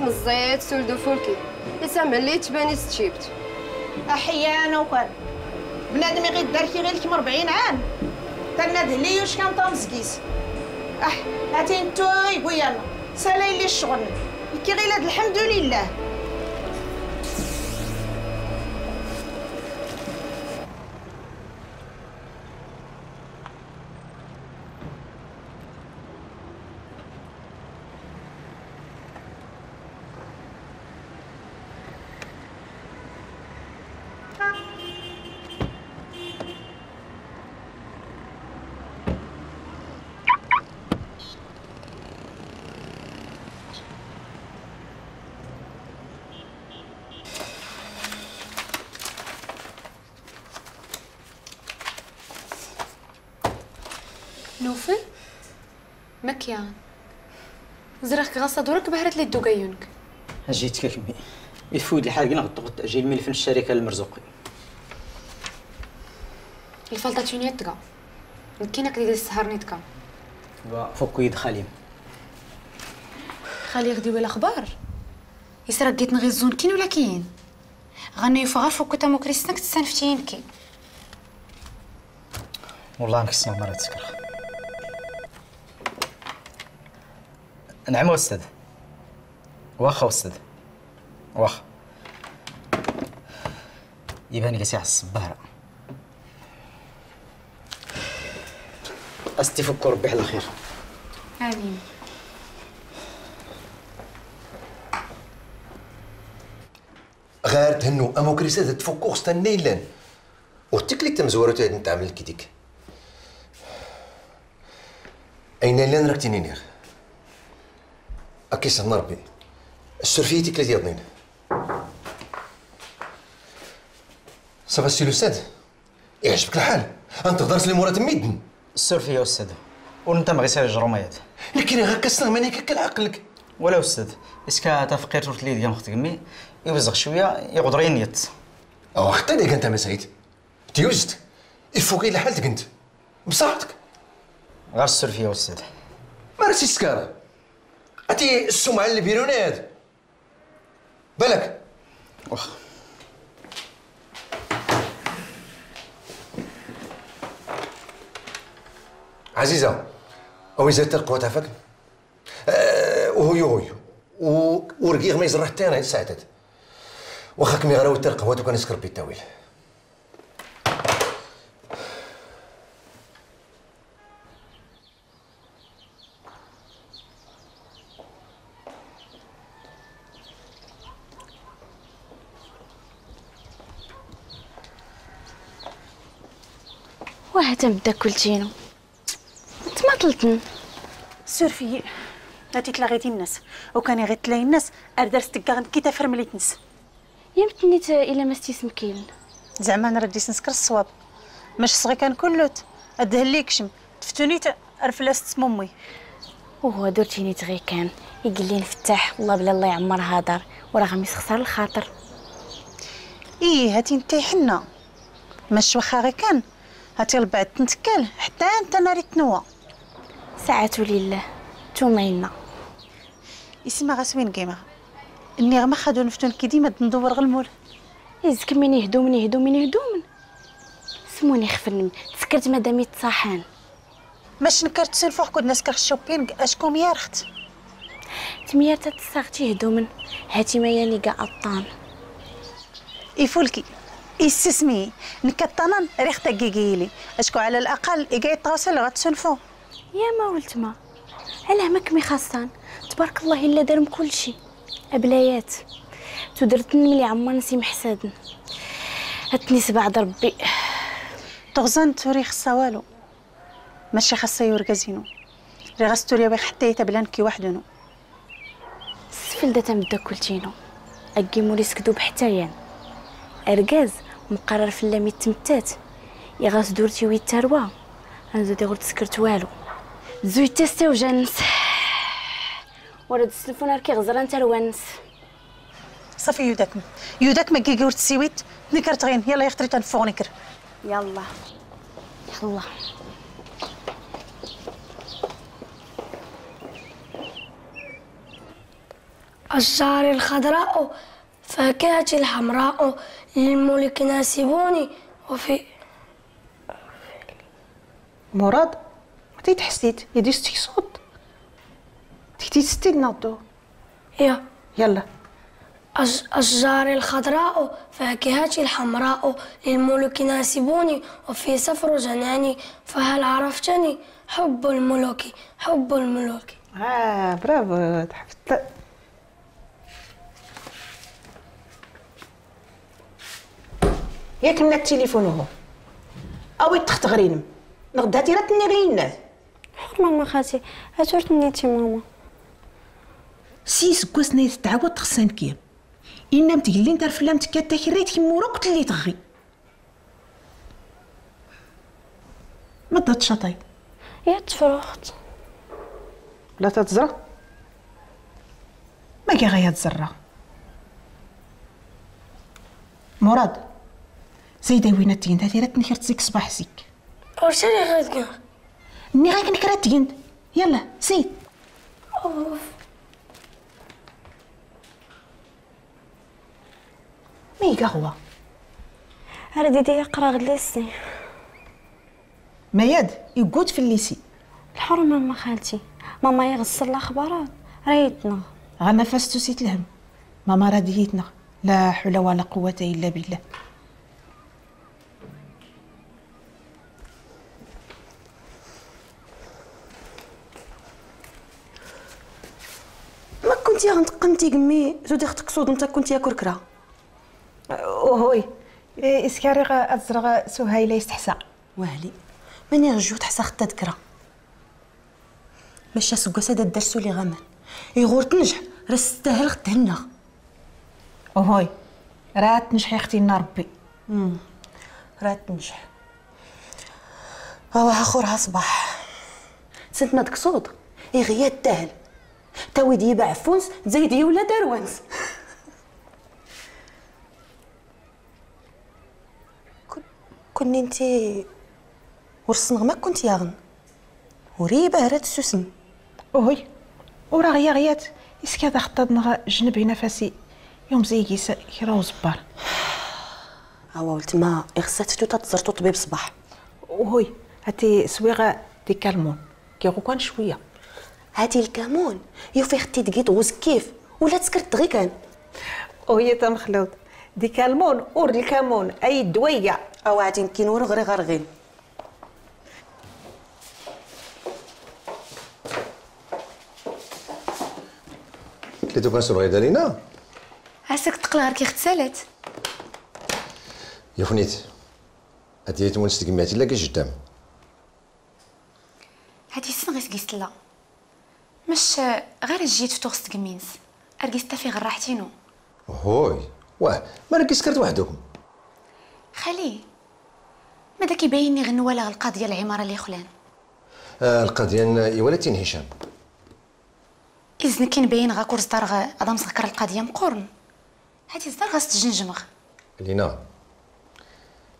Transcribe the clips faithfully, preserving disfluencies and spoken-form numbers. من الزيت سولدو فولكي يسمى لي تباني ستشيبت احيانا وكان بنادم يغير دار كي غير لك من أربعين عام تناد لي واش كان طمسكيس اح هاتي نتوي بويانا سالاي لي الشغل كي غير هاد الحمد لله. نوفل مكيان زرخ غاصه دورك بهرت لي دوغيونك اجيتك كمي يفود الحارقين غضغط تاجيل ملف الشركه المرزوقي الفلطه تونيتكا مكينه كدير السهر نيتكا وا فوق يد خليم خلي غدي ولا اخبار يسرا ديت نغي الزون كاين ولا كاين غنيوف غير فوق تا مكريسنك تسنفتينكي والله نكسنا مرات سكر. نعم أستاذ. واخا أستاذ. واخا. يبان قاسي على الصبارة. أستي فك ربي على خير. آمين. غير تهنو أمو كريسات تفكو خصها النيلان. وختك ليك تمزورة تاع نتعامل كي ديك. أين لان راك تيني نيغ. أكيس نربي السرفيتي كلي ديالنا صافا سي لو ساد يعجبك الحال انت تقدر تسلم ورا تميدن السرفيه أستاذ وانت ما غيسير جروميات لكن هكا استغماني كاع عقلك ولا أستاذ اسكا تفقير ترت لي ديال اختك امي يوزغ شويه يقدر نيت او حتى ديك انت ما سعيد تيوجت يفوقي لحالتك انت بصحتك غير السرفيه أستاذ ما راسي سكاره أتي السمعة اللي بيروني هاد بالك واخا عزيزة أوي زاد تلقوا تافك أه وهوي هوي ورقيق ما يزرح حتى أنا ساعتات واخا كمي غراوي تلقوا وكان يسكر بي التاويل واهتم بداك كلتينو انت ما طلتن سورفي هاتي تلاغيتي الناس وكان غير تلاي الناس اردرستك غنكي تفرم لي تنس يمتني الا ما استسمكين زعما انا رديت نسكر الصواب ماش صغي كان كلوت ادهليكشم تفتوني ترفلست مامي وهو درتيني تغي كان يقول لي نفتح والله بلا الله يعمر هضر وراه غادي يسخسر الخاطر ايه هاتي نتي حنا ماش واخا غير كان هاتي لبعد تنتكال حتى انت ناري تنوى ساعة لله تومينا اسمع غاسوين كيما اني غما خادو نفتون كي ديما ندور غلمول يزك من يهدو من يهدو من يهدو من سموني خفن تسكرت مادامي تصاحان ماش نكرت سلفوخ كود ناس كرخ شوبين اشكون ميارخت تميارتا تساغتي يهدو من هاتي مياني كاع الطان يفولكي يستسمي نكطنن ريختك كيكيلي اشكو على الاقل يقاي تواصل غتسنفو يا ما ولت ما علاه ماكمي خاصان تبارك الله الا دار كلشي ابلايات تدرتن ملي عمر نسي محسادن هاتني سبع ربي تغزن توري خصا والو ماشي خاصه يوركازينو ري غاستوريا بي حتى يتبلانكي وحدنو السفل دا تمدا كلتينو اكي موليس كذوب حتى يان اركاز مقرر في اللامي تمتات يا غاس دورتي ويت تروا غنزيد غير تسكرت والو زويت تستاو جانس ورد التليفون راه كيغزران تا الوانس صافي يوداك يوداك ما كيغور تسيويت نكرت غين يلا يختري تنفورنيكر يلا يلا الشعر الخضراء فاكهة الحمراء للملك ناسبوني وفي مراد ما تحسيت يدي تيصوت تيتي تستي ناضو يا يلا الشجر الخضراء فاكهتي الحمراء للملوك ناسبوني وفي سفر جناني فهل عرفتني حب الملوك حب الملوك. اه برافو تحفظت. ياك من التليفون هو اوي تخت غرينم نغدا تي راه تنيرينا حق ماما خاتي اتورت نيتي ماما سيس كوسني تعاود تخسن كي إنم تقلين ترفلم تكاتا خريت مورقت اللي تغي ما تتشطي يا تفرخت لا تتزرع ما كي غاية تزرع مراد زيدا وين تيند هاتي راه تنكرت زيك صباح زيك ورشاني غادكا ني غاك نكرات تيند يلا زيد مي قهوة أرديدي يقرا غد ليسي مياد يقود في الليسي الحرمة ما خالتي ماما يغسل الأخبارات رايتنا غانا فاستو سيت الهم ماما راديتنا لا حول ولا قوة إلا بالله ما كنتي غنتقنتي قمي زودي ختك صود نتا كنتي يا كركرة اوهوي اسكاري غازرغ سهيله يستحسى واهلي ماني رجوت حتى خت تذكرى ماشي سكاسه د الدرس اللي غمان يغور تنجح راه تستاهل خدهنا اوهوي راه تنجحي اختي لنا ربي راه تنجح اوه اخرها صباح سنتنا تكسوط يغيا التاهل تاوي ديباع فونس زيدي ولا دروانس كوني نتي ورسنغ ما كنت ياغن وريبه راه تسوسن وهي وراه غيا غيات اسكا دا خطاتنا جنب هنا فاسي يوم زيكيس كيراو زبار اوا ولت ما غسات تو تتزرطو طبيب صباح وهي هاتي سويغه دي كالمون كيغو كان شويه هاتي الكمون يوفي ختي دقيت غوز كيف ولا تسكرت غي كان وهي تنخلوط دي كالمون اور الكمون اي دويه أو عاد يمكن ورغري غرغين ليتو كنسولو غيدا لينا عساك تقلع كي اختسالات يا خنيت هادي تمونش تجمعتي لا كجدام هادي سن غير كيسلا مش غير جيت في تورس تجمينس اركيست في غير راحتينو هوي واه ما ركيست كرت وحدكم خليه ماذا كيبيني غنوه لا القضيه العماره اللي خلان آه القضيه يولاتين هشام اذن كنبين غا كورس درغ هذا مسكر القضيه مقرن هادي الزرغ غتجنجمغ لينا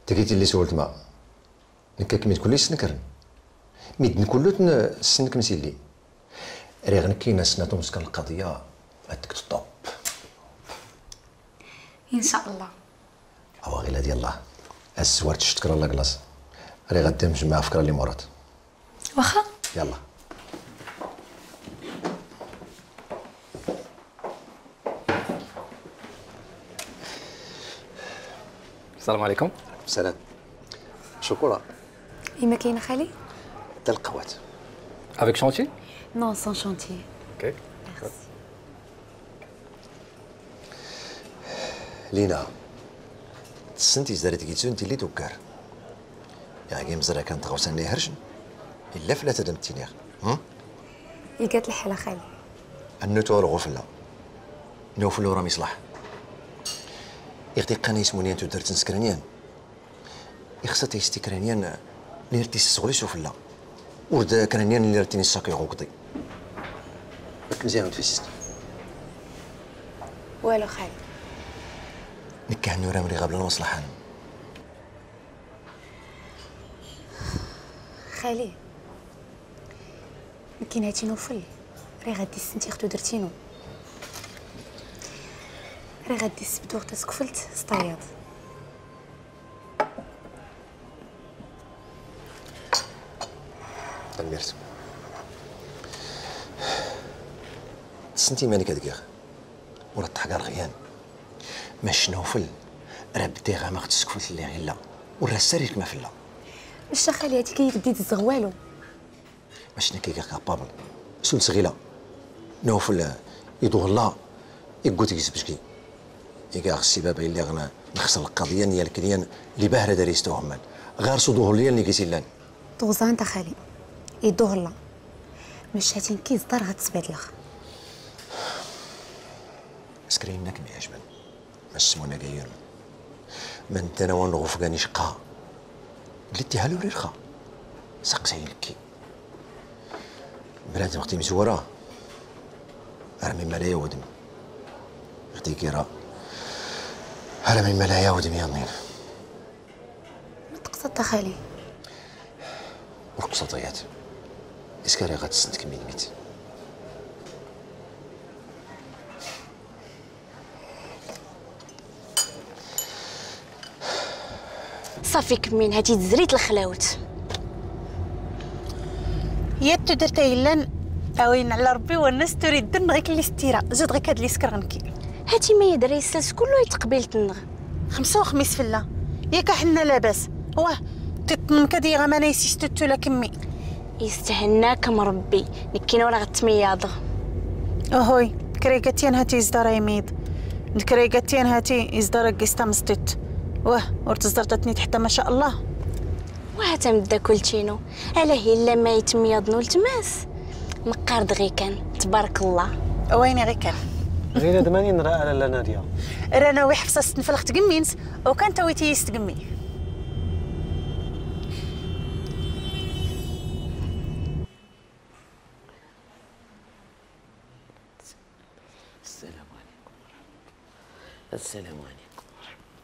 تكيتي اللي سولت ما نكاك ميت كلش نكرن ميدن كلو تنسنك مسيلي راه غنكينا سناتو مسكر القضيه هادك طوب ان شاء الله أوا غير هادي الله السوارت شتكرا لا كلاص راه غدا نجمع فكره اللي مراد واخا يلا السلام عليكم السلام شكرا إيما كاينه خالي حتى القوات افيك شونتي نو سون شونتي اوكي ميرسي لينا تسنتي زرات كيتسون انت اللي توكر يا غيم زرا كانت غوسان لي هرشن الا فلات هذا التينير ها يقات الحاله خالي النوتو الغفله نوفلو راه ميصلح يختي قنيس مونيان تو درت نسكرانيان يخصها تيستكرانيان اللي رتي الصغري سفله ورد كرانيان اللي رتي نساقي غوقدي مزيان تفيست والو خالي نكه نورا مري قبل المصلحه خالي مكين هاتينو فل راه غادي سنتي اختو درتينو راه غادي السبت وقت تكفلت سطياد. دمرت سنتي مالك هاديك يا اخي ولا الضحكه رغيان ما شنوفل راه بدي غا ما خدش تكفلت اللي غير لا وراه ساريت ما فلا واش خالي هاديك هي بديت تزغوالو واش انا كيك كابابل شنو صغيله نوفل يدور لا يقول لك زبجكي يقاغ السبابه اللي غنا نخسر القضيه ديال كليان اللي باهره داريستو عمان غير صدوه ليا اللي قلتي لان طوزان تا خالي يدور لا مش هاتين كي صدر هتصبد لخ سكرينك ما يعجبني ما سمونا غير من تناول غفقاني شقا قلتيها له رخا سقسي لك بلاتي وقتي مزوره ارمي ملايا ودمي اختي كيرا ارمي ملايا ودمي يمين ما تقصد تخالي ورقصة ضيعت اسكاري غاتسندك من ميت صافي كمين هاتي تزريت الخلاوت يا تدرت يلان عوين على ربي والناس تريد دن غير الاستيره زاد غير هاد الاسكر غنكي هاتي ما يدري الساس كله يتقبل تنغ خمسه وخميس فلا ياك حنا لاباس واه تطمن كدي غا ما نايسيش توتو لا كمي يستهناك مربي نكينا ولا غتمياض اهوي كريكاتين هاتي يزدار يميض كريكاتين هاتي يزدار قسطه مستت واه ورتزرتني حتى ما شاء الله واه تمدا كلتينو علاه الا ما يتميضنو التماس مقارد غي كان تبارك الله ويني غي كان غير ثمانين راه على لا ناديه رانا وي حفصه ستنفلخ تقمينس وكان تويتي يستقمي السلام عليكم السلام عليكم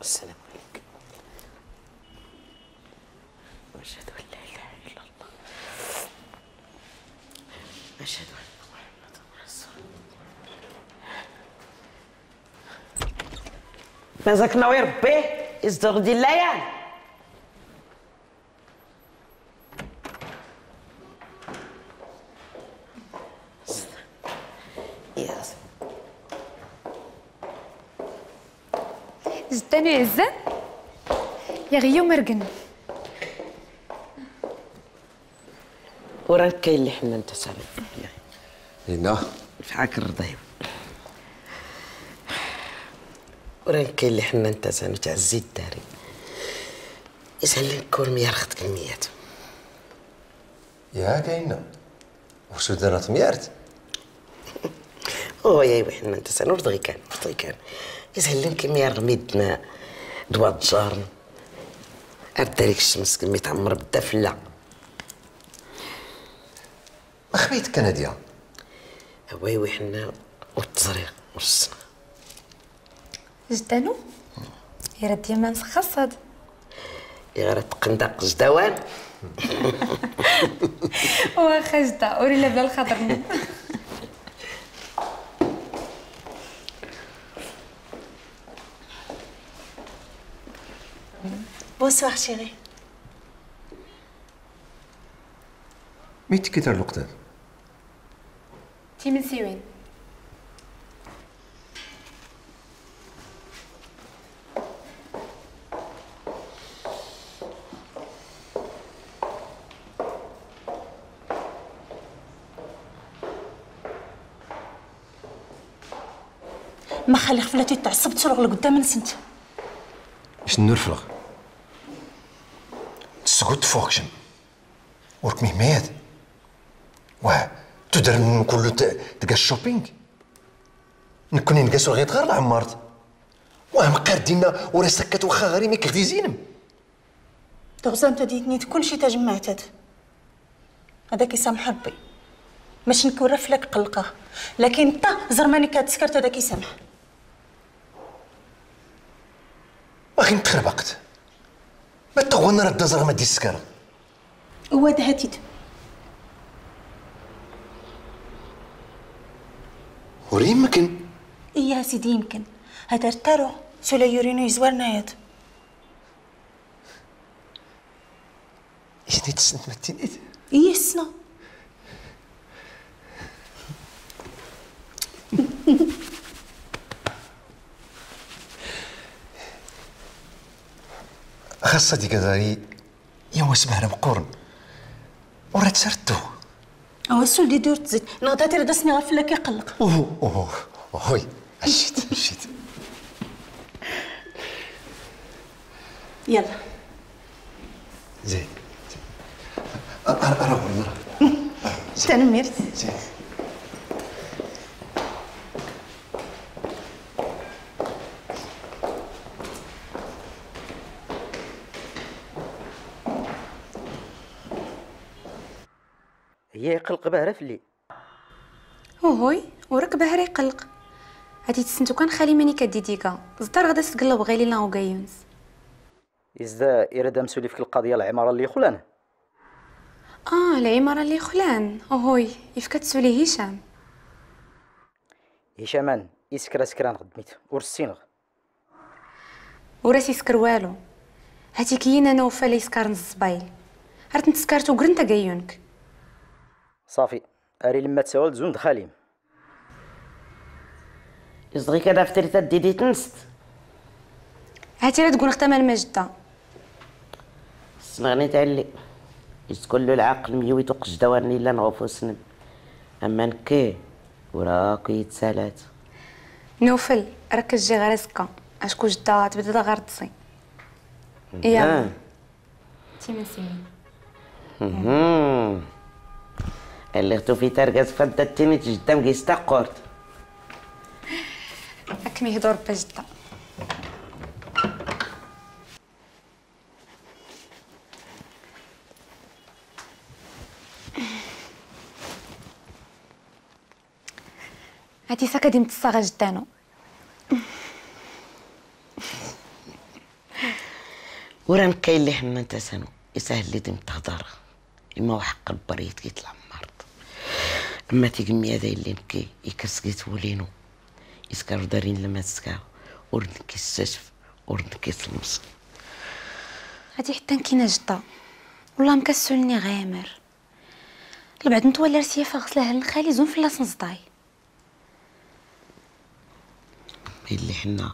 السلام عليكم واشهد ان لا اله الا الله أشهد أن محمد رسول الله. مازاك ناوي ربي يصدق ديال الليل؟ ياس. زداني عزان؟ يا غيو مرقن. وراك كاين اللي حنا نتسالى لينا فحاك الرضيب وراك كاين اللي حنا نتسالى تاع الزيت داري يسالي الكور مية رخت كميات يا كاينه وشو درات ميارت او يا وحنا نتسالى ورضي كان ورضي كان يسالي كميه غميد ما دواد الجار ادريك الشمس كميه تعمر بالدفله ما خبيت كنديا ويوي حنا والتزريق والصنع جدانو يا راه ديما مسخص هذا يا غير تقندق جدوان واخا جدا وريلا بلا الخضر بونسوار شيري ميت كيدار الوقت هذا تيمن سيوين ما خلي خفلاتي تعصب ترغل قدام نسنت شنو نرفلغ تسكت فوقشم ورك مهمات واه تدر من كل تلقى الشوبينغ نكوني نقاسو غير تغار العمارت واه مقار دينا وراه سكت واخا غير ما كردي زينم تغزا انت ديتني كلشي تجمعت هذا هذا كيسامح ربي ماشي نكون رافلك قلقه لكن انت زرماني كتسكرت هذا كيسامح باغي نتخربقت ما تغونا راه الدزر ما دي السكره هو هاتيت وري يمكن؟ إيه يا سيدي يمكن Hedertero, söyle yürüyünü izver neyet. İşte hiç sinmetin idi. İyi esna. خاصة دي قدري يوم اسمها رمقورن ورات سرتو أو السول دي دور تزيد نغداتي ردسني غفلك يقلق اوه اوه اوه مشيت مشيت يلا زين أرى أرى أرى تنميرت زين هي يقلق بها في الليل وهوي وركبها راه يقلق هادي تسنتو كان خالي ماني كدي ديكا زدار غدا تقلب غير لينا وكا يونس إذا إرادة مسؤولي في القضية العمارة اللي خلان آه العمارة اللي خلان وهوي يفكا تسولي هشام هشامان يسكر سكران غدميت ورسينغ وراس يسكر والو هاتي كينا أنا وفالي يسكر نزبايل عرفت نتسكرتو كرنتا كا يونك صافي اري لما تسول زون دخاليم يصغي كذا في تريتا ديدي تنست هاتي راه تكون ختمها المجده صنغني تعلي يتكون له العقل ميويت وقجدواني لا نغوفو سنب اما نكي وراكي يتسالات نوفل راك كتجي غير سكا اشكون جده تبدا غير تصي يا تيما سيمين اللي غتو في ترقات فدا تيني جدا مكيستا قورت هاك ميهضو ربي جدا هادي ساكا ديما تصاغا جدانو ورا نقي اللي حما تسانو يسهل لي ديما تهضر إما وحق البريد كيطلع اما تيقمي هذا اللي نكي يكسكيت ولينو يسكرو دارين لما تسكاو ورد كيستشف ورد كيتلمص هادي حتى نكينا جدا والله مكسلني غامر لبعد نتولى رسيفه غسلها للخالي زون فلاس نصداي اللي حنا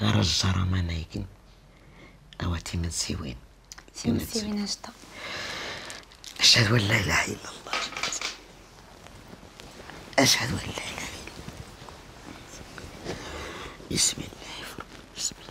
غير الجرامه نايكين اواتي من سيوين من سيوين جدا اشهد ان لا اله الا الله أشهد أن لا إله إلا الله بسم الله بسم الله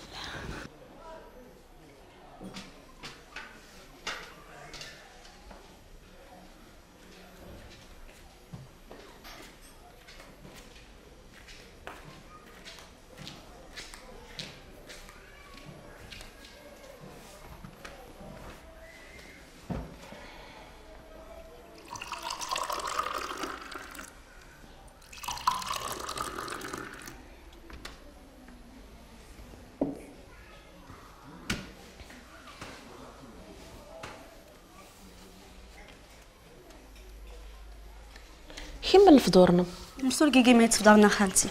كيما الفضورنا نوصل كيكي ما يتفضرنا خالتي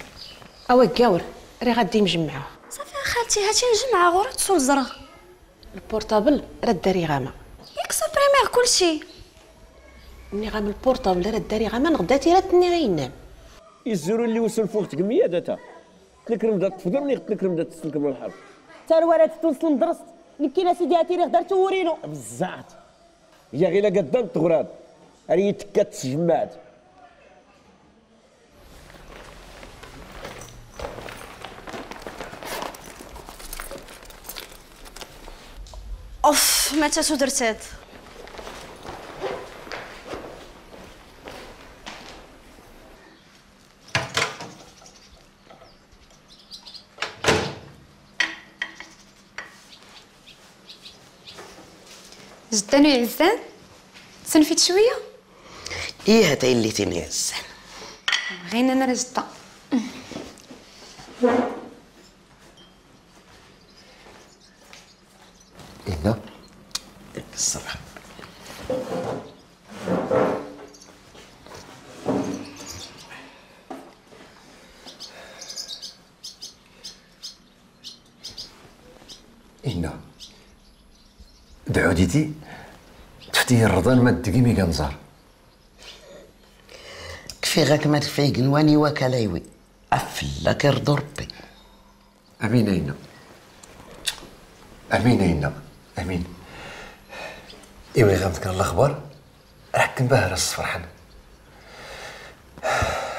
اوا كاور راه غادي نجمعوه صافي خالتي هاتي نجمعها غور تصول زرغ البورطابل راه داري غامه يكسبريمير كلشي ملي غام البورطابل راه داري غامه غداتي راه تني غينام الزور اللي وصل فوق تقميه داتا قلت لك رمضه تفضر ملي قلت لك رمضه تسلكم الحرب حتى الورات توصل ندرست نكينا سيدي هاتي راه غدار تورينو بزاف هي غير لا قدام التغراب راه تكات تجمعات اوف متى شو درت هاد جدانو يعزان تنفيت شويه ايه هادا اللي تيني عزان غير انا راه جدا الصراحة إنا دعوديتي تحتي الرضان ما تدقيمي كنزار كفي غاك ما تفعي قنواني وكلايوي أفلا كيرضو ربي. أمين إنا أمين إنا أمين إيوا غنتك الأخبار راك كنباهر راس فرحان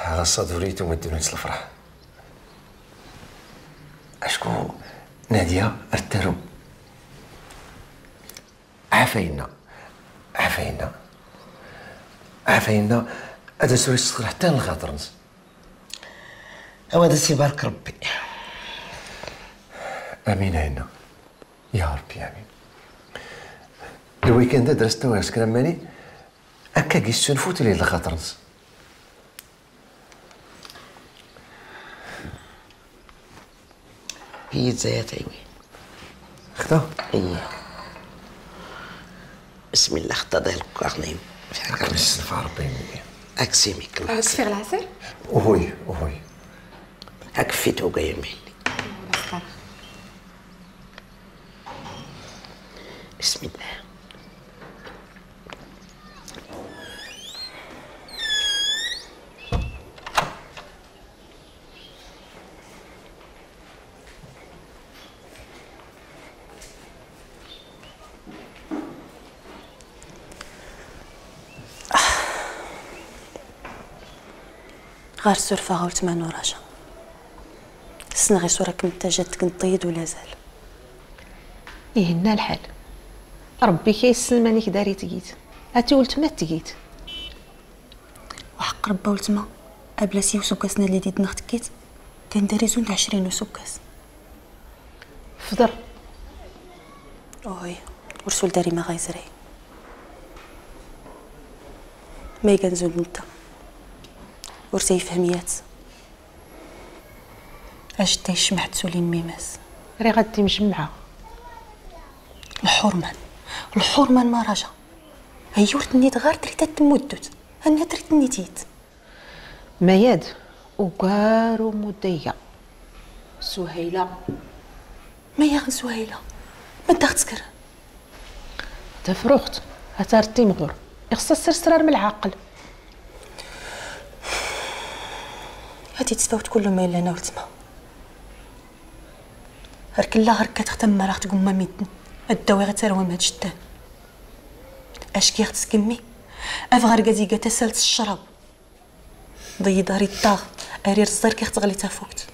غاصا دوريتو مديرو نسل الفرح أشكو نادية رتارو عافينا عافينا عافينا هذا سوري الصغير حتى للخاطر نس أو هذا سيبارك ربي. آمين هنا يا ربي آمين. الويكاند درست أنا وياك ماني هكا كي سنفوت ليه للخاطر نس. هي تزايات عيوين خطا؟ إيه بسم الله خطا داير الكواغنين فيها نصف ربي أكسيميك أه تسفيغ العسل؟ وي وي هاك فيتو كاع يميني بسم الله غير السرفه غاو تمانو راجا سن غير صورك انت جات كنطيد ولا زال يهنا الحال ربي كيسلمانيك داري تقيت هاتي ولتما تقيت وحق ربا ولتما ابلاسي وسكاسنا اللي ديت نختكيت كنداري زون تاع عشرين وسكاس فضر وي ورسول داري ما غايزري ما كنزول نتا ورسي يفهميات اش تا يشمعت سولي ميماس راه غادي مجمعه الحرمان الحرمان ما راجا هي ورتني غير دريت تمدت انا دريت نيتيت مياد وكارو مديه سهيله ما يا سهيله ما تختكر تفرخت هترتي مغر خصها السرسرار من العقل هادي تسفاوت كل ما إلا أنا ولتما غير كلا غير كتختم ما راه تقوم ما ميدن الدواء غير تروى من هاد الشتان اش كي خت كمي اف غير كازيكا تسالت الشراب ضي داري الطاغ ارير الصغير كي خت غلي تافوكت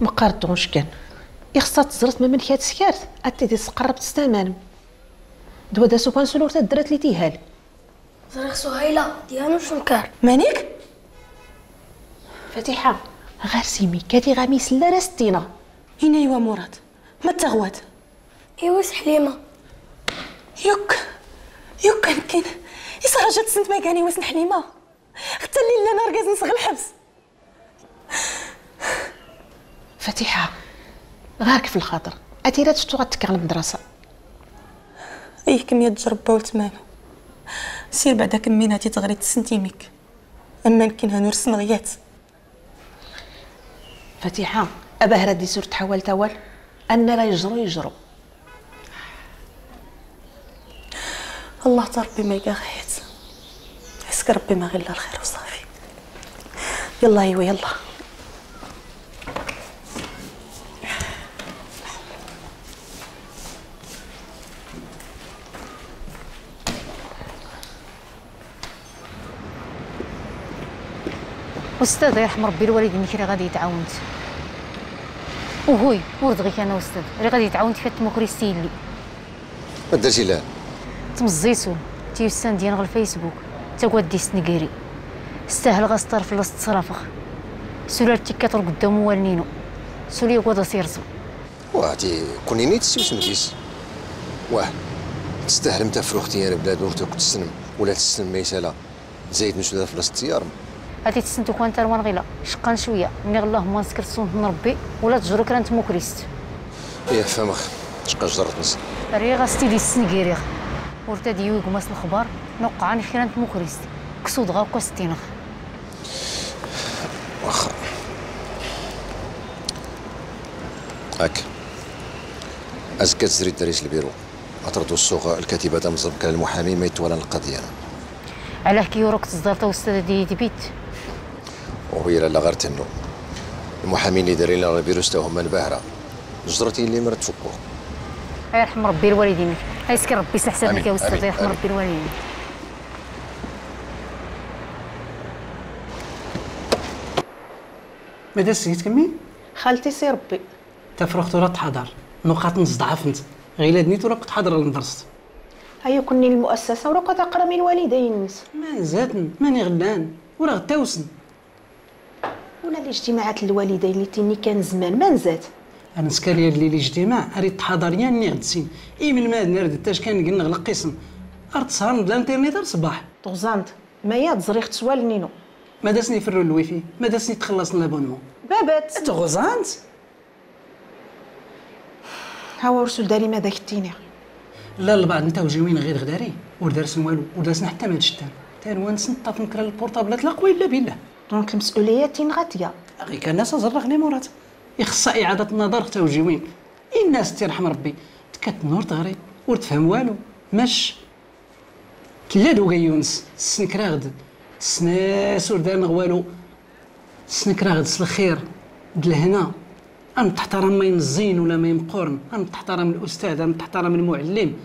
ما قارطونش كان يخصها تزرت ما من كي تسكارت اتي تسقرب تستمان دوا داسو كان سولور تاع الدرات لي تيهال زرق سهيلة ديانو شنكار مانيك فتيحة غير سيمي كاتي غميس لا راستينا هنا ايوا مراد ما تغوات ايوا سحليمة يوك يوك يمكن يصرا جات سنت ما كان ايوا سحليمة حتى اللي انا ركاز نسغ الحبس فتيحة غارك في الخاطر اتيرات شتو غتكر المدرسة ايه كمية تجربة وتمانو سير بعدا كمين هاتي تغري تسنتيميك اما يمكن هانو رسم غيات فتيحه ابا هردي سور تحول توال ان لا يجرو يجرو الله تربي ما يقاغيت حسك ربي ما غير الخير وصافي يلا ايوا يلا أستاذ يرحم ربي الوالد انك راه غادي تعاونت وهوي ورد غيك انا أستاذ راه غادي تعاونت في التموكريستي لي ما درتي لها تمزيتو تيوسان ديال غير الفيسبوك تا قاد ديس نكاري استاهل غاستار في لاص تصرافخ سولارتي كتر قدامو والنينو سولي قاد سيرزو واتي كوني نيت سوسمديس واه تستاهل متا فروختي يا بلاد ورتو كنت تسنم ولا تسنم ميساله زايد نشدها في لاص الطيار هادي تسنتو كون تا روان غيلا شقان شويه ملي غلاه ما نسكر صوت نربي ولا تجرو كرا نتمو كريست ياه فهمخ شقا جرات نس ري غاستي دي السنكيريغ ورتا ديوي كماس الخبار نوقعاني كرا نتمو كريست كسود غاكو ستينغ واخا هاك أزكى تزري الدراري البيرو أطردوا السوق الكاتبة تم كان المحامي ما يتولى القضية. علاه كيورك تصدرت أستاذ دي دبيت؟ وهي لا غير تنو المحامين اللي دايرين لنا البيرو حتى هما الباهرة جرتي اللي مرت فوقو. يرحم ربي الوالدين، يسكن ربي يصلح حسابك يا أستاذ، يرحم ربي الوالدين. ماذا سيت كمي؟ خالتي سي ربي تفرغت ورا تحضر نقاط نضعفت غير الا دنيت ورا كنت حاضر للمدرسة هيا كوني المؤسسة ورا كنت أقرا من الوالدين ما زادن ماني غلان ورا غدا وسن ولا الاجتماعات الوالدين اللي تيني كان زمان ما نزاد أنا نسكريا اللي الاجتماع أريد تحضر يا ني غدسين إي من الماد نردتاش كان كنغلق قسم أرد سهر بلا انترنيت الصباح طوزانت ما يا تزريخت سوال نينو ما داسني فرو الويفي ما داسني تخلص من لابونمون بابات تغزانت هاو رسول داري ماذا كتيني لا البعض نتا وجاوين غير غداري وردارسن والو وردارسن حتى ما تشتان تا نوانسن طاف نكرا البورطابلات لا قوي لا بالله دونك المسؤوليات تين غاتيه غير كان الناس زرقني مورات يخص اعاده النظر حتى وجاوين الناس تيرحم ربي تكتنور تغري وتفهم والو ماش كلا دوغا يونس السنكرا غد سناس وردان غوالو سنكرا غد سلخير دلهنا أن تحترم ما ينزين ولا ما يمقورن أن تحترم الأستاذ أن تحترم المعلم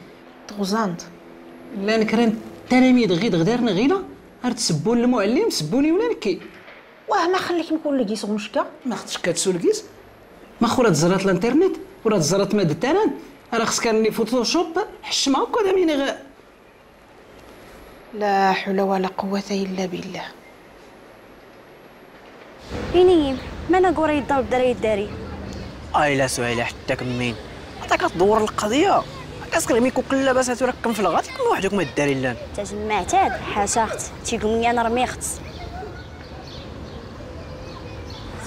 تغزانت لا نكران التلاميذ غير غدارنا غيلا أرد سبون المعلم سبوني ولا نكي واه ما خليك نكون لكيس غنشكا ما خصكش كتسول لكيس ما خو راه تزرات الانترنت وراه تزرات مادة التلان راه خصك كان لي فوتوشوب حشمها هكا داميني غ لا حول ولا قوة إلا بالله إني ما أنا قوري الدار الدراري الداري أي لا سهيلة حتى كمين حتى كتدور القضية كتسكرمي كون كلا باس تركم في الغد كون وحدك ما الداري لان تجمعت هاد حاشا أخت تيقومني أنا رمي أخت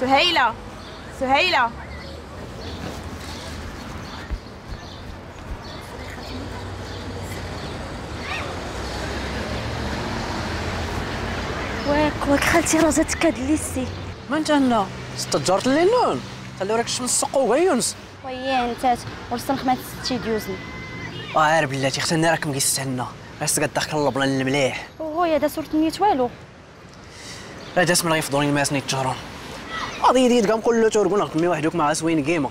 سهيلة سهيلة واك واك خالتي راه جاتك هاد الليسي ما انت هنا استجرت الليلون خلي وراك الشمس السقو غير يونس ويا انت ورسنخ ما تستي دوزني اه عار بلاتي اختنا راك مكيستهنا غير كتدخل البلان المليح وهويا دا صورت نيت والو لا داس من غيفضوني الماسني تجرون هادي ديت كام كلو تورقون غتمي وحدك مع سوين كيما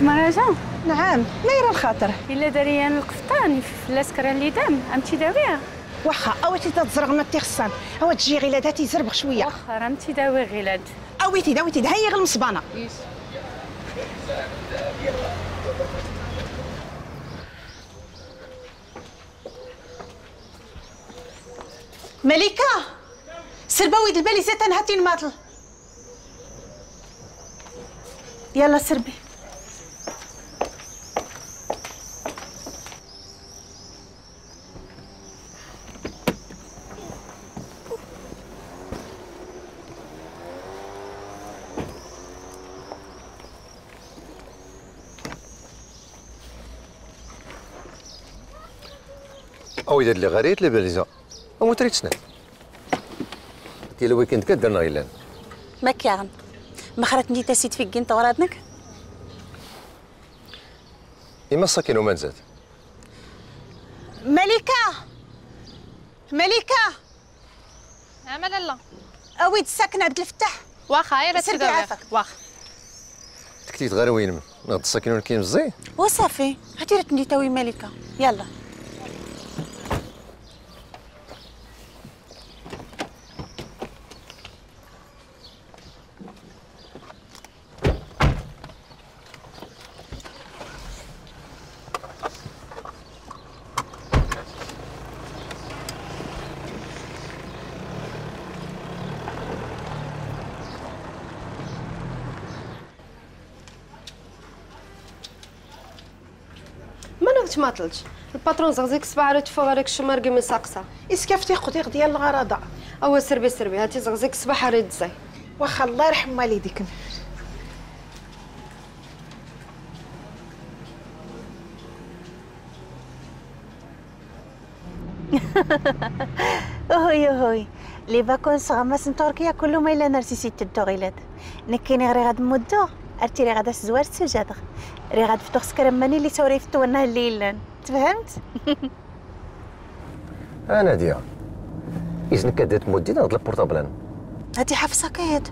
مراجع؟ نعم، نايرة الخاطر. إلا داري أنا القفطان في الأسكرة اللي دام، أم تيداويها؟ واخا، أويتي تتزرق ما تيخصان، أوا تجي غيلاد هاتي تزربغ شوية. واخا، راه متيداوي غيلاد. أويتي داويتي هي غير المصبانة. مليكة، سرباوي الباليزات أنا هاتي الماطل. يلا سربي. أو يدير لي غريت لي باليزا أو تريد سنان تي الويكند كدرنا غيلان ما كان ما خراتني تا سيت فيك انت ورادنك إما الساكن وما نزاد مليكة مليكة نعم لالا أويد الساكن عبد الفتاح واخا غير سير عافاك واخا تكتي تغير وين نهض الساكن وين كيمزي وصافي هاتي راتني تا وي مليكة يلا ما طلتش الباترون زغزيك صباع راه تفوغ هذاك الشمارق من ساقسه اسكافتي خوتي غديا الغرضه او سربي سربي هاتي زغزيك صباح راه تزاي واخا الله يرحم والديك أهوي أهوي لي فاكونس غماس تركيا كلهم إلا نارسيسيت الدوغيلات نكيني غير غاد مدة أرتي لي غادا سزوار سجادغ ري غاد فتوخ سكرماني لي سوري فتوانا الليلان تفهمت؟ أنا ديا إذن كادات مودي هاد البورطابلان هادي حفصة كيد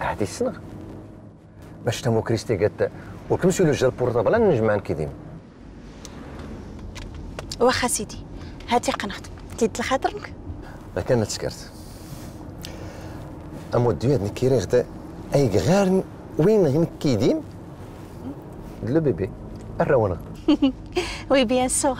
هادي سنة باش تمو كريستي قالت وكمشي لو جا البورطابلان نجمعن كي ديما واخا سيدي هاتي قنخت تيد لخاطرك لكن تسكرت امودي هاد نكيري غدا اي غير وين غير كيدين لو بيبي الروانه وي بيان سور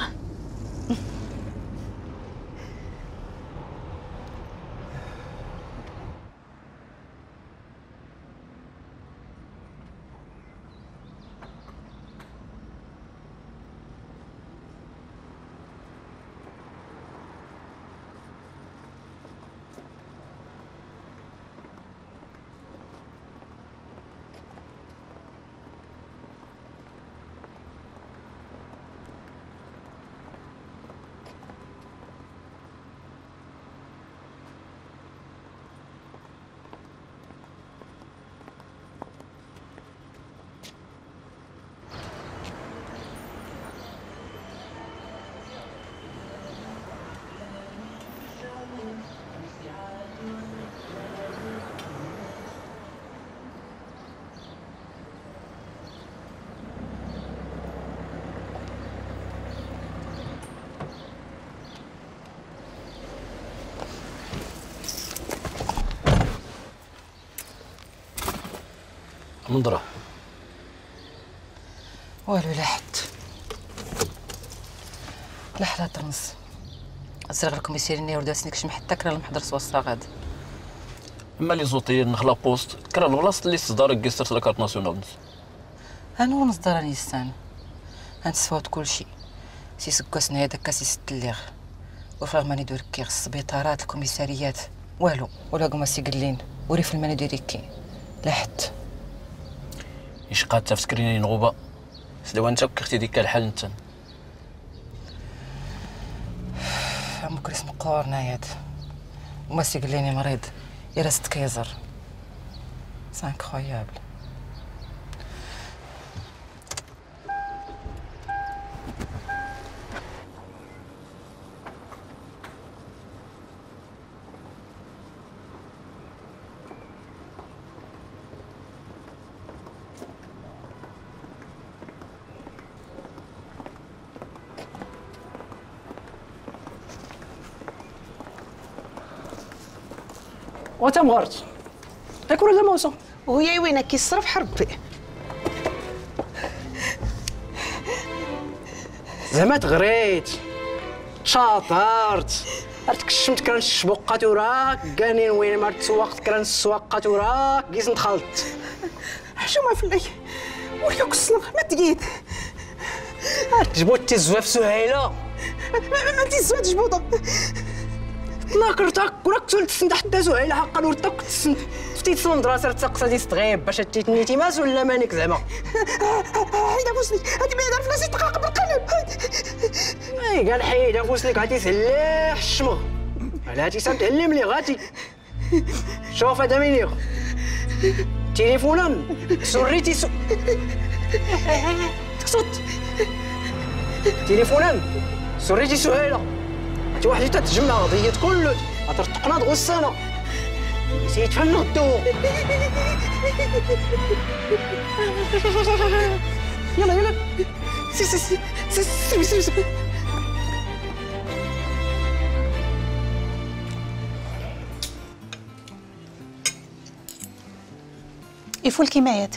منظره والو لا حد لا حلا طرنس الزرق لكم يسير لنا ورداسنيك شم حتى كرا المحضر سواسطا غادي اما لي زوطيين نخلا بوست كرا البلاصه اللي صدارك كيسترت لا كارت ناسيونال انا ونصدر راني السان غنسفوت كلشي سي سكاسن هذاك كاسي ستليغ وفراه ماني دور كيغ السبيطارات الكوميساريات والو ولا كما سي قلين وريف الماني ديريكي لا حد إيش قاد تفكريني نغوبة سلوى أنت وكختي ديك الحال أنت عمك رسم قور نايد وما سيقليني مريض يرست كيزر سان كرويابل وتا مغارت داك ولا موسى وهي وينها كيصرف حربي زعما تغريت شاطرت ارتكشمت كران الشبوقات وراك كانين وين ما تسوقت كران السواقات وراك كيس نتخلط شو ما فلي وياك الصنغ ما تقيد جبوت الزواف سهيله ما تيزوات جبوطه طلاق رتاك وراك تولد تسند حتى زهيله حقا نورتك كنت تسند فتيت تسند راسي رتسقسا ديس تغيب باش تيتنيتي ماز ولا مانيك زعما حيد فوسليك هادي بعيد على فلاسي دقائق بالقلب اي قال حيد فوسليك عاد تيسلي الشمغ على هاتي سام تعلم لي غاتي شوف هذا مينيغ تليفونا سريتي سو تقصد تليفونا سريتي سهيله انت واحد تتجمع قضيه كلش غترتقنا دغ السنه نسيت فين غدو يلا يلا سي سي سي سي سي سي يفول كيمايات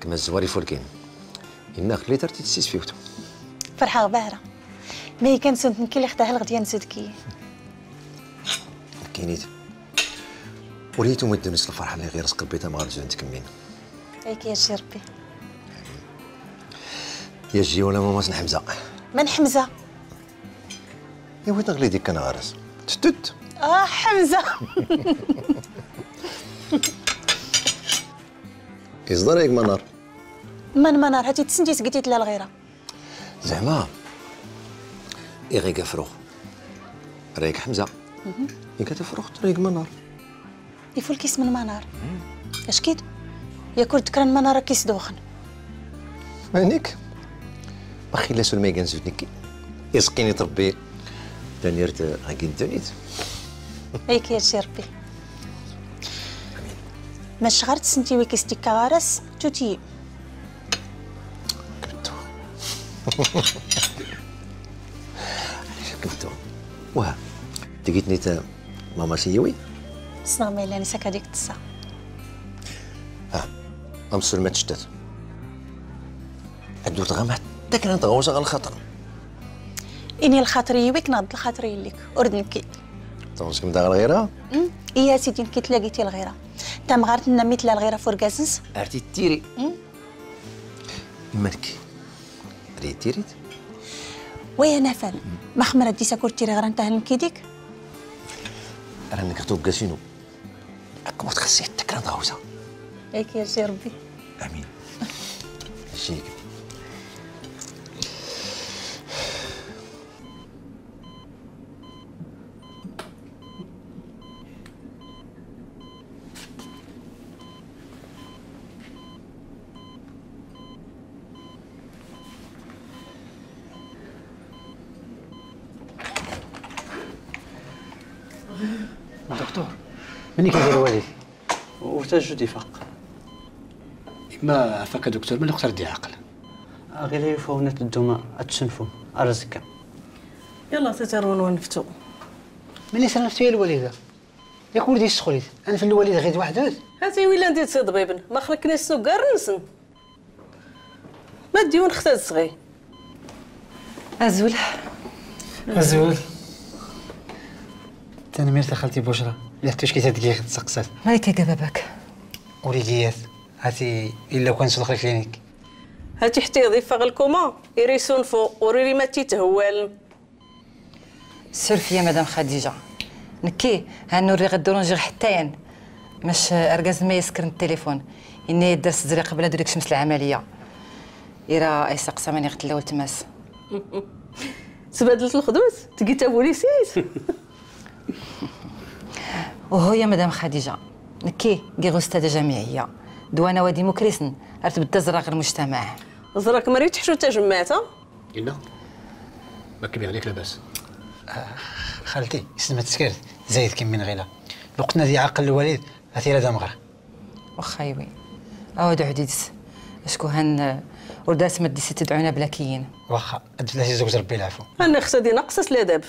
كما الزوار يفول كاين إنا خليتها تيتسيس فيوت فرحه غباره مي كان سنت نكي اللي خداها لغديا نسدكي كينيت وريتو مدنس الفرحه اللي غير رزق بيتها ما غاديش نتكمين ايك يا شي ربي يا جي ولا ماما سن حمزه من حمزه يا ويت غلي ديك كان غارس تتت اه حمزه يصدر هيك منار من منار هاتي تسندي سقيتي لا الغيره زعما إيغي كافرو رايك حمزه ياك تفرغ طريق منار يفول كيس من منار اش كيد ياكل ذكران منار كيس دوخن مانيك اخي لا سول ما يغنزنيك يسقيني تربي دانيرت هاكين تنيت هيك يا شربي مش غير تسنتي ويكستي كارس توتي كنتو علاش كنتو واه تقيتني تا ماما سيوي سلامي لاني ساكا ديك السا اه امسل ما تشتت عندو تغام حتى كان تغوز على الخطر اني الخاطر يويك ناض الخاطر يليك اردنكي تغوزي مدا الغيره امم يا سيدي كي تلاقيتي الغيره تم غارت لنا مثل الغيره فوركازنس عرفتي تيري مالك ري تيريت ويا نفل ما خمر دي ساكور تيري غير انت هالمكيديك راني كتوب كاسينو اكو تخصي تكرا تغوزه هيك يا سي ربي امين شيك دكتور مني كيدير والدي وحتاج جوج يفاق اما عفاك دكتور من الاخر دي عقل غير يفونات الدماء تشنفوا ارزكا يلا تترون ونفتو مني سنفتي الوالده ياك ولدي يسخليت انا في الوالده غير وحدات هاتي ويلا ندير سي ضبيبن ما خلكناش سوق رنسن ما ديون ختاد صغير ازول ازول أنا ميرت خالتي بشرى إلا فتوش كي تدقي غير تسقسات مالك هكا باباك وليديات هاتي إلا كان صدق لك لينيك هاتي حتى يضيفا غير الكوما يريسون فوق وريلي ما تيتهوال سير فيا مدام خديجة نكي هانوري غدورونجي حتى ين باش أركاز ما يسكر التليفون إني درس دري قبل هاديك شمس العملية إلا أيسقسا ماني غتلا والتماس تبادلت الخدوس تقيتا بوليسيس وهو يا مدام خديجه نكي كي استاذه جامعيه دوانا وادي مكرسن ارتبت زراق المجتمع زراق مريت حشو تجمعتها يلا ما كبي عليك لاباس آه خالتي اسمها تسكر زايد كم من غيله وقتنا ذي عقل الوالد هاتي لا دمغر واخا يوي اود عديس اشكو هن ورداس ما ديسي تدعونا بلا كيين واخا ادلاتي زوج ربي العفو انا خصدي نقصت لا داب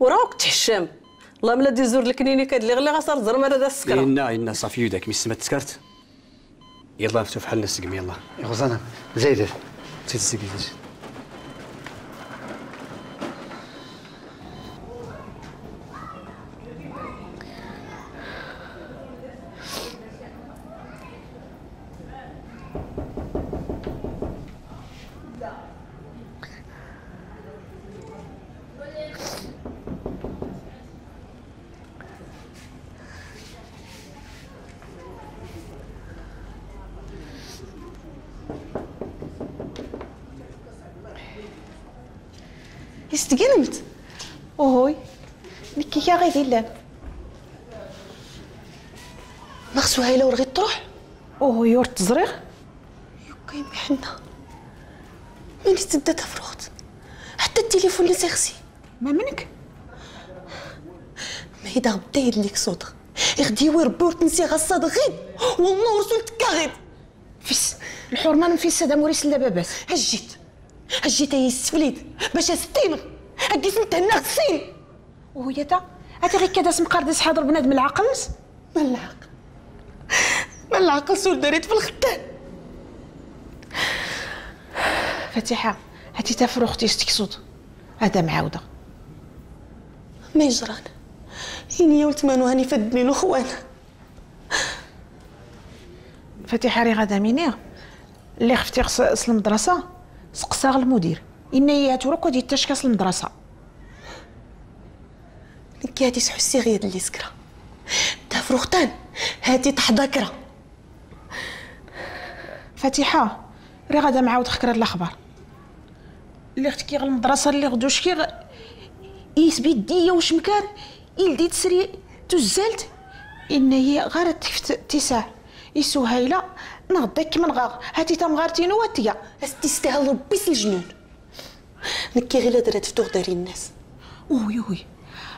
وراك تحشم الله ملا دي زور الكلينيك هاد اللي غير غصار الزرمه هذا السكره ينا ينا صافي يوداك مي سمات سكرت يلا نفتو فحالنا السقم يلا يا غزانه زايده نسيت السقم استقلمت وهوي نكي يا غيدي اللام ناقصو هايله ورغيت تروح وهوي ورد تزريغ يوكا يمي حنا ملي تبدا تفرغت حتى التليفون اللي تيخصي ما منك ما يدا غدا يدليك صوت غدي يربي وتنسي غا الصاد غيد والله ورسولت كاغيد فيس الحرمان في الساده موريس لا باباس هجيت هجيت هي السفليت باش استيمن هديت نتهنا غسيل وهي تا هاتي غير كداس مقردس حاضر بنادم العقل ما العقل ما العقل سول دريت في الختان فتيحه هاتي تا فروختي استكسود هذا معاوده ما يجران هيني ولتمانو هاني فدني الاخوان فتيحه ري غادا مينير اللي خفتي خص المدرسه سقساغ المدير إن هي تروك ودي تشكاس المدرسة نكي هاتي تحسي غير اللي سكرة تا فروختان هاتي تحضاكرة فاتحة راه غادا معاود خكرا الأخبار اللي اختي كي غا المدرسة اللي غدوش كي يسبي الدية وشمكار يلدي تسري تزالت إن هي غارة تسع يسو هايلة نغضيك من غار هاتي تم غارتين واتيا استيستاهل ربي سالجنون نكي غير درات فتوغ داري الناس وي وي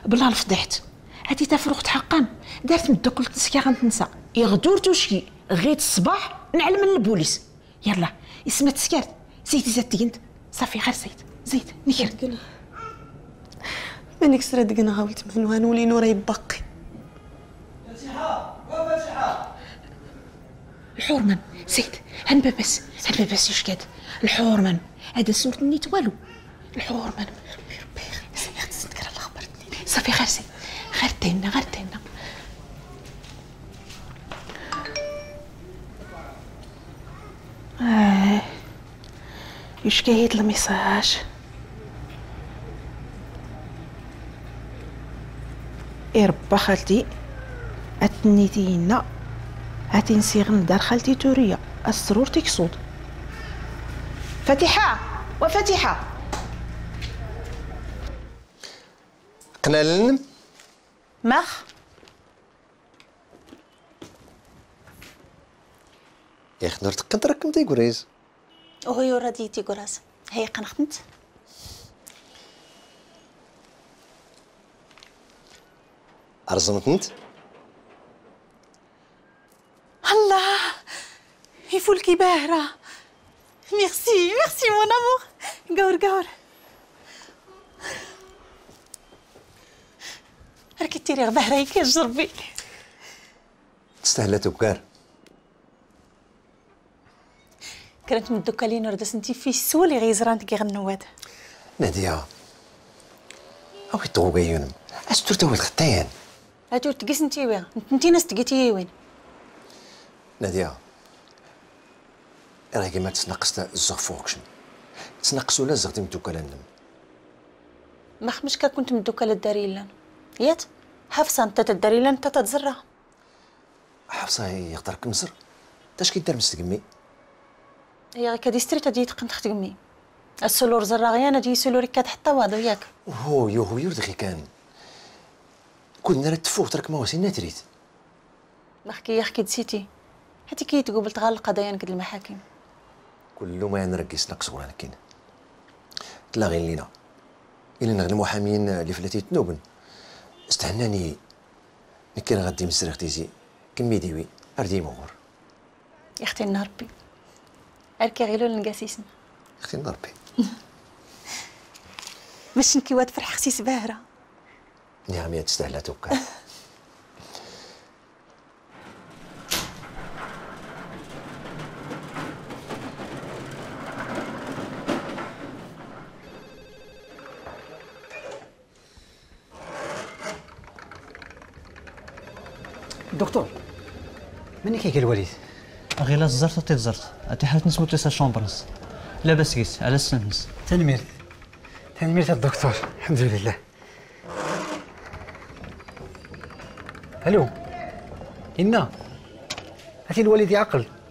بلا الفضحت هاتي تفرغت حقا دارت مدوك لتنسكي غنتنسى يغدور توشكي غير الصباح نعلم البوليس يلا اسمها تسكرت زيتي زاد دقنت صافي غير زيت زيت نكر ماني كسرة دقنا غاولت مهنوان ولي نورا يبقي فاتحة وفاتحة الحورمان زيد هنباباس هنباباس يشكاد الحورمان هذا سورة نيت والو الحورمان ربي ربي يا خصني نقرا الخبر صافي غير زيد غير تهنا غير تهنا آه يشكي هاد الميساج اي ربا خالتي اتنيتي هنا هاتي نسيغ من دار خالتي توريه السرور تيكصود فاتحه وفاتحه قنالن ماخ يا خنور تقدرك متى يقريز وهي رادي تيقراس هي قنخمت أرزمتنت؟ الله يفولكي باهرة ميرسي ميرسي مون أمور قور قور راكي ديري غ باهرة هيك يا جربي تستهلا توكار كانت من دوكا لي نور دسنتي في السوا لي غيزرانت كي غنواد نادية أوي طوبيون أستر تاوي الخطيان هاتو تقيس نتي وين نتي ناس تقيتي وين ناديه راهي كيما تنقص الزغ فوقشن تنقص ولا الزغ ديال الدوكاله نم ما خمش كا كنت من الدوكاله الداريلان يات حفصه نتا تداريلان نتا تتزرى حفصه يقدر كنزر تاش كيدار مستقمي هي غير كديستريت هادي تقن تخت قمي السلور زرا غيانا دي سلوري كتحطا واضو ياك هو يو هو يردخي كان كنا راه تفوت راك ما وصلنا تريت نحكي يا حكي دسيتي حتى كي تقبل تغال القضايا نقد المحاكم كل ما نركز نقص ورانا كاين تلا غير لينا الا نغني المحامين اللي فلاتي تنوبن استهناني نكير غادي مسرخ تيزي كمي ديوي اردي مغور يا اختي نربي اركي غيلو لنقاسيسن اختي نربي باش نكي واد فرح خصيس باهره نعم يا تستهلا توكا دكتور منين كيجي الوليد؟ غير زرت تي تزرت عطي حالت نسمو تيسا شومبرنس لاباس كيس على السنس تنمير تنمير تاع الدكتور الحمد لله الو إنا هاتي الوالد يعقل